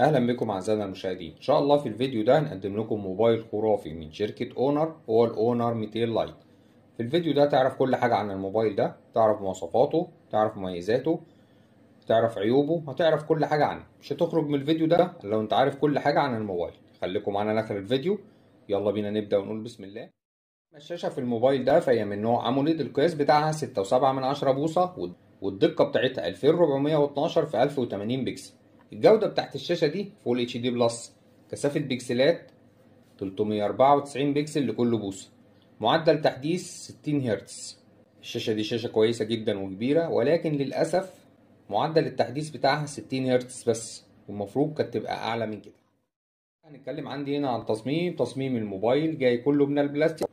اهلا بكم اعزائنا المشاهدين. ان شاء الله في الفيديو ده هنقدم لكم موبايل خرافي من شركه اونر، هو الاونر 200 لايت. في الفيديو ده تعرف كل حاجه عن الموبايل ده، تعرف مواصفاته، تعرف مميزاته، تعرف عيوبه، هتعرف كل حاجه عنه. مش هتخرج من الفيديو ده لو انت عارف كل حاجه عن الموبايل. خليكم معانا لاخر الفيديو، يلا بينا نبدا ونقول بسم الله. الشاشه في الموبايل ده فهي من نوع اموليد، القياس بتاعها 6.7 بوصه والدقه بتاعتها 2412 في 1080 بكسل. الجودة بتاعت الشاشة دي فول اتش دي بلس، كثافة بكسلات 394 بكسل لكل بوصة، معدل تحديث 60 هرتز. الشاشة دي شاشة كويسة جدا وكبيرة، ولكن للأسف معدل التحديث بتاعها 60 هرتز بس، والمفروض كانت تبقى أعلى من كده. هنتكلم عندي هنا عن تصميم الموبايل، جاي كله من البلاستيك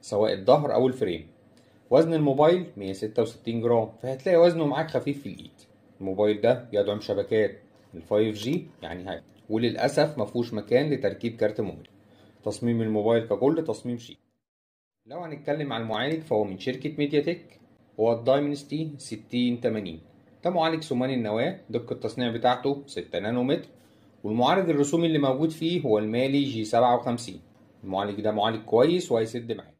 سواء الظهر أو الفريم. وزن الموبايل 166 جرام، فهتلاقي وزنه معاك خفيف في الإيد. الموبايل ده يدعم شبكات 5G يعني هاي، وللاسف مفيهوش مكان لتركيب كارت مهري. تصميم الموبايل ككل تصميم شيك. لو هنتكلم عن المعالج فهو من شركه ميديا تك، هو الدايمنستي 6080. ده معالج ثماني النواه، دقه التصنيع بتاعته 6 نانومتر، والمعالج الرسومي اللي موجود فيه هو المالي G57. المعالج ده معالج كويس وهيسد معاك.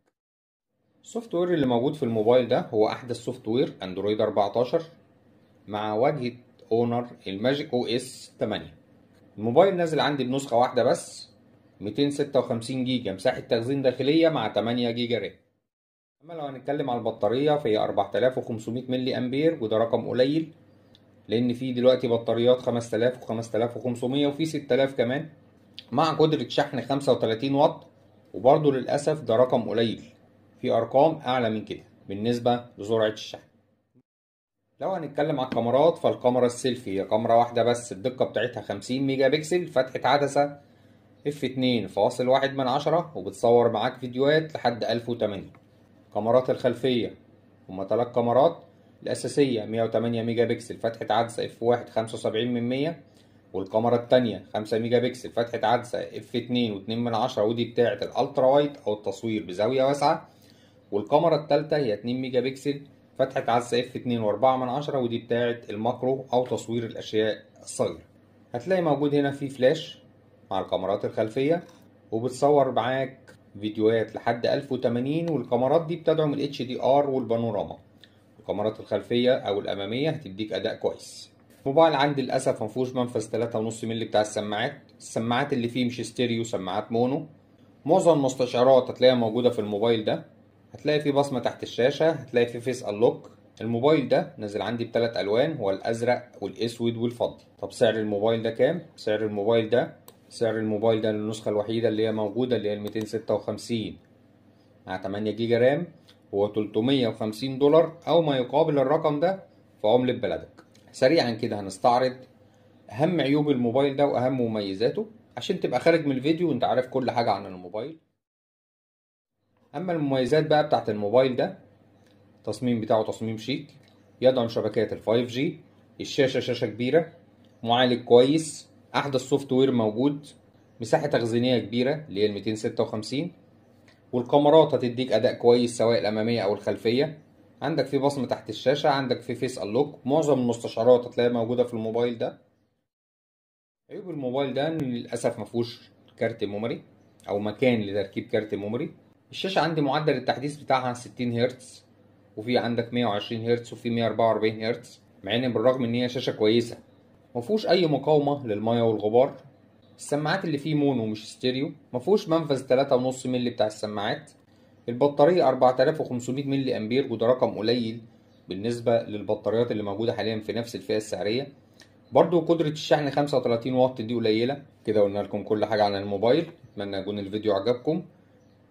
السوفت وير اللي موجود في الموبايل ده هو احدث سوفت وير اندرويد 14 مع واجهه اونر الماجيك او اس 8. الموبايل نازل عندي بنسخه واحده بس، 256 جيجا مساحه تخزين داخليه مع 8 جيجا رام. اما لو هنتكلم على البطاريه فهي 4500 ملي امبير، وده رقم قليل لان في دلوقتي بطاريات 5000 و5500 وفي 6000 كمان، مع قدره شحن 35 واط، وبرضه للاسف ده رقم قليل، في ارقام اعلى من كده بالنسبه لسرعه الشحن. لو هنتكلم على الكاميرات فالكاميرا السيلفي هي كاميرا واحدة بس، الدقة بتاعتها 50 ميجا بكسل، فتحة عدسة f2.1 وبتصور معاك فيديوهات لحد 1080. كاميرات الخلفية هما 3 كاميرات، الأساسية 108 ميجا بكسل فتحة عدسة f1 75%، والكاميرا التانية 5 ميجا بكسل فتحة عدسة f2.2 ودي بتاعة الالترا وايد أو التصوير بزاوية واسعة، والكاميرا التالتة هي 2 ميجا بكسل فتحة عدسة f2.4 ودي بتاعة الماكرو أو تصوير الأشياء الصغيرة. هتلاقي موجود هنا في فلاش مع الكاميرات الخلفية وبتصور معاك فيديوهات لحد 1080، والكاميرات دي بتدعم ال HDR والبانوراما. الكاميرات الخلفية أو الأمامية هتديك أداء كويس. الموبايل عندي للأسف مفيهوش منفذ 3.5 مللي بتاع السماعات اللي فيه، مش ستيريو، سماعات مونو. معظم المستشعرات هتلاقيها موجودة في الموبايل ده، هتلاقي في بصمة تحت الشاشة، هتلاقي في فيس انلوك. الموبايل ده نازل عندي ب3 ألوان، هو الأزرق والأسود والفضي. طب سعر الموبايل ده كام؟ سعر الموبايل ده للنسخة الوحيدة اللي هي موجودة اللي هي 256 مع 8 جيجا رام هو $350 أو ما يقابل الرقم ده في عملة بلدك. سريعا كده هنستعرض أهم عيوب الموبايل ده وأهم مميزاته عشان تبقى خارج من الفيديو وأنت عارف كل حاجة عن الموبايل. اما المميزات بقى بتاعت الموبايل ده، التصميم بتاعه تصميم شيك، يدعم شبكات ال 5G، الشاشه شاشه كبيره، معالج كويس، احدث سوفت وير موجود، مساحه تخزينيه كبيره اللي هي 256، والكاميرات هتديك اداء كويس سواء الاماميه او الخلفيه، عندك في بصمه تحت الشاشه، عندك في فيس انلوك. معظم المستشعرات هتلاقيها موجوده في الموبايل ده. عيوب الموبايل ده للاسف مفيهوش كارت ميموري او مكان لتركيب كارت ميموري. الشاشة عندي معدل التحديث بتاعها 60 هرتز، وفي عندك 120 هرتز وفي 144 هرتز، مع ان بالرغم ان هي شاشة كويسة مفيهوش اي مقاومة للمية والغبار. السماعات اللي فيه مونو مش ستيريو، مفيهوش منفذ 3.5 مللي بتاع السماعات. البطارية 4500 مللي امبير، وده رقم قليل بالنسبة للبطاريات اللي موجودة حاليا في نفس الفئة السعرية. برضو قدرة الشحن 35 واط دي قليلة. كده قلنا لكم كل حاجة عن الموبايل، اتمنى يكون الفيديو عجبكم،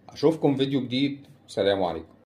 اشوفكم فيديو جديد، سلام عليكم.